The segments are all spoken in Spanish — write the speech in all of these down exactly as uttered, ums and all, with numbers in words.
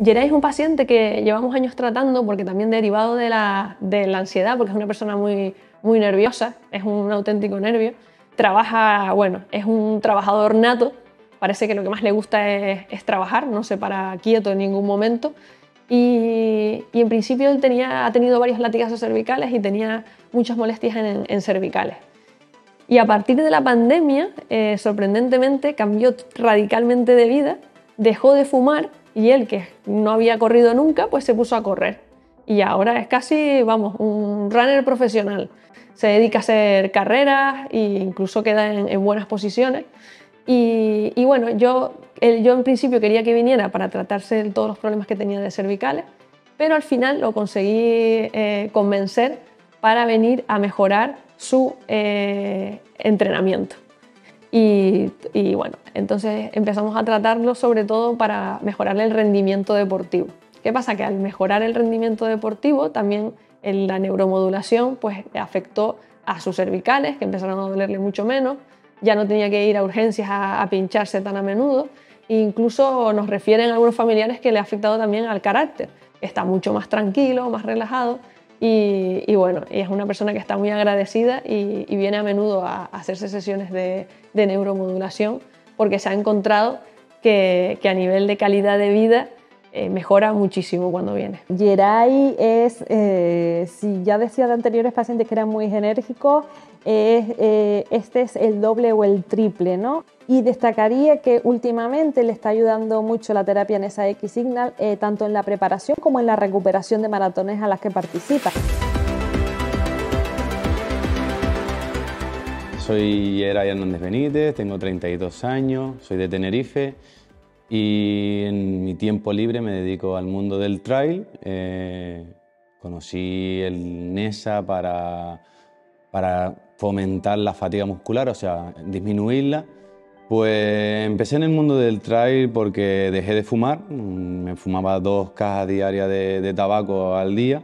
Yeray es un paciente que llevamos años tratando porque también derivado de la, de la ansiedad, porque es una persona muy, muy nerviosa, es un auténtico nervio. Trabaja, bueno, es un trabajador nato, parece que lo que más le gusta es, es trabajar, no se para quieto en ningún momento. Y, y en principio él tenía, ha tenido varios latigazos cervicales y tenía muchas molestias en, en cervicales. Y a partir de la pandemia, eh, sorprendentemente, cambió radicalmente de vida, dejó de fumar. Y él, que no había corrido nunca, pues se puso a correr. Y ahora es casi, vamos, un runner profesional. Se dedica a hacer carreras e incluso queda en, en buenas posiciones. Y, y bueno, yo, él, yo en principio quería que viniera para tratarse de todos los problemas que tenía de cervicales, pero al final lo conseguí eh, convencer para venir a mejorar su eh, entrenamiento. Y, y bueno, entonces empezamos a tratarlo sobre todo para mejorar el rendimiento deportivo. ¿Qué pasa? Que al mejorar el rendimiento deportivo también en la neuromodulación pues afectó a sus cervicales, que empezaron a dolerle mucho menos, ya no tenía que ir a urgencias a, a pincharse tan a menudo, e incluso nos refieren algunos familiares que le ha afectado también al carácter, está mucho más tranquilo, más relajado. Y, y bueno, es una persona que está muy agradecida y, y viene a menudo a, a hacerse sesiones de, de neuromodulación porque se ha encontrado que, que a nivel de calidad de vida eh, mejora muchísimo cuando viene. Yeray es, eh, si ya decía de anteriores pacientes que eran muy enérgicos, es, eh, este es el doble o el triple, ¿no? Y destacaría que últimamente le está ayudando mucho la terapia NESA X-Signal, eh, tanto en la preparación como en la recuperación de maratones a las que participa. Soy Yeray Hernández Benítez, tengo treinta y dos años, soy de Tenerife y en mi tiempo libre me dedico al mundo del trail. Eh, conocí el NESA para, para fomentar la fatiga muscular, o sea, disminuirla. Pues empecé en el mundo del trail porque dejé de fumar, me fumaba dos cajas diarias de, de tabaco al día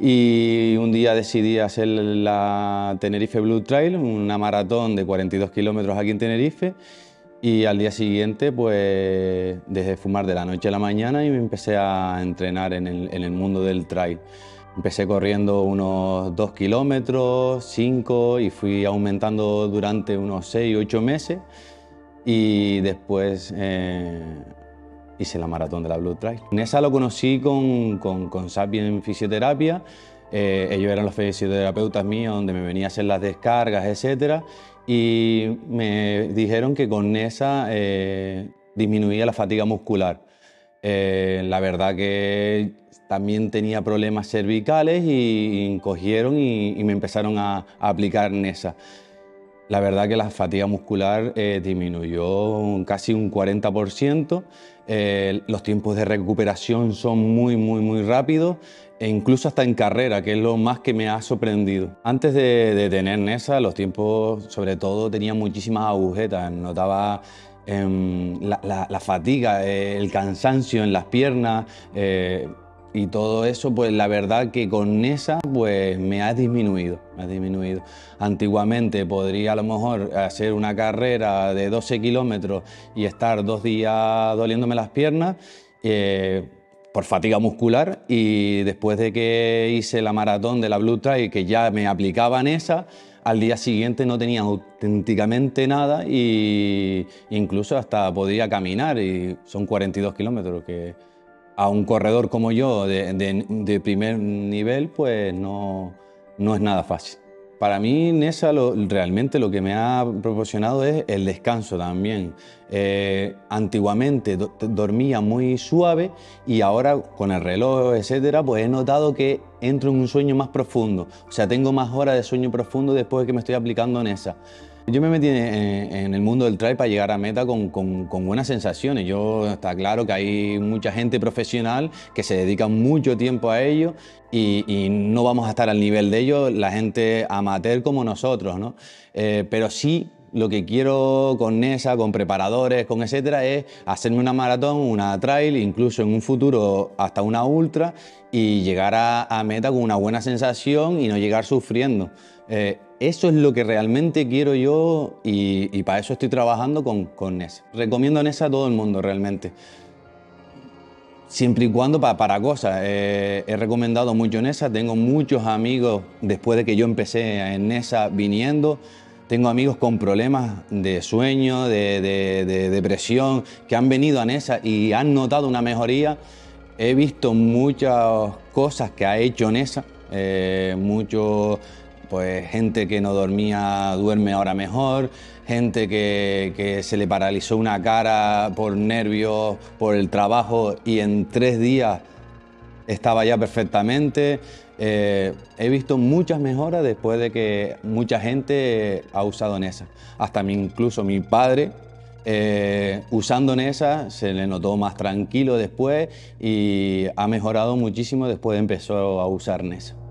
y un día decidí hacer la Tenerife Blue Trail, una maratón de cuarenta y dos kilómetros aquí en Tenerife, y al día siguiente pues dejé de fumar de la noche a la mañana y me empecé a entrenar en el, en el mundo del trail. Empecé corriendo unos dos kilómetros, cinco, y fui aumentando durante unos seis u ocho meses. Y después eh, hice la Maratón de la Blue Trail. NESA lo conocí con, con, con Sapiens Fisioterapia. Eh, ellos eran los fisioterapeutas míos, donde me venía a hacer las descargas, etcétera. Y me dijeron que con NESA eh, disminuía la fatiga muscular. Eh, la verdad que también tenía problemas cervicales y, y cogieron y, y me empezaron a, a aplicar NESA. La verdad que la fatiga muscular eh, disminuyó casi un cuarenta por ciento, eh, los tiempos de recuperación son muy, muy, muy rápidos, e incluso hasta en carrera, que es lo más que me ha sorprendido. Antes de, de tener NESA, los tiempos, sobre todo, tenían muchísimas agujetas, notaba eh, la, la, la fatiga, eh, el cansancio en las piernas, eh, y todo eso, pues la verdad que con NESA pues me ha disminuido, me ha disminuido. Antiguamente podría a lo mejor hacer una carrera de doce kilómetros y estar dos días doliéndome las piernas eh, por fatiga muscular, y después de que hice la maratón de la Blue Trail, que ya me aplicaba NESA, al día siguiente no tenía auténticamente nada y incluso hasta podía caminar, y son cuarenta y dos kilómetros que a un corredor como yo, de, de, de primer nivel, pues no, no es nada fácil. Para mí, NESA lo, realmente lo que me ha proporcionado es el descanso también. Eh, antiguamente do, dormía muy suave y ahora con el reloj, etcétera, pues he notado que entro en un sueño más profundo. O sea, tengo más horas de sueño profundo después de que me estoy aplicando NESA. Yo me metí en, en el mundo del trail para llegar a meta con, con, con buenas sensaciones. Yo, está claro que hay mucha gente profesional que se dedica mucho tiempo a ello y, y no vamos a estar al nivel de ellos, la gente amateur como nosotros, ¿no? Eh, pero sí, lo que quiero con NESA, con preparadores, con etcétera, es hacerme una maratón, una trail, incluso en un futuro hasta una ultra, y llegar a, a meta con una buena sensación y no llegar sufriendo. Eh, Eso es lo que realmente quiero yo y, y para eso estoy trabajando con, con NESA. Recomiendo NESA a todo el mundo realmente. siempre y cuando para, para cosas. Eh, he recomendado mucho NESA, tengo muchos amigos, después de que yo empecé en NESA viniendo, tengo amigos con problemas de sueño, de, de, de depresión, que han venido a NESA y han notado una mejoría. He visto muchas cosas que ha hecho NESA, eh, mucho, pues, gente que no dormía duerme ahora mejor, gente que, que se le paralizó una cara por nervios, por el trabajo, y en tres días estaba ya perfectamente. Eh, he visto muchas mejoras después de que mucha gente ha usado NESA. Hasta mi, incluso mi padre, eh, usando NESA, se le notó más tranquilo después y ha mejorado muchísimo después de empezar a usar NESA.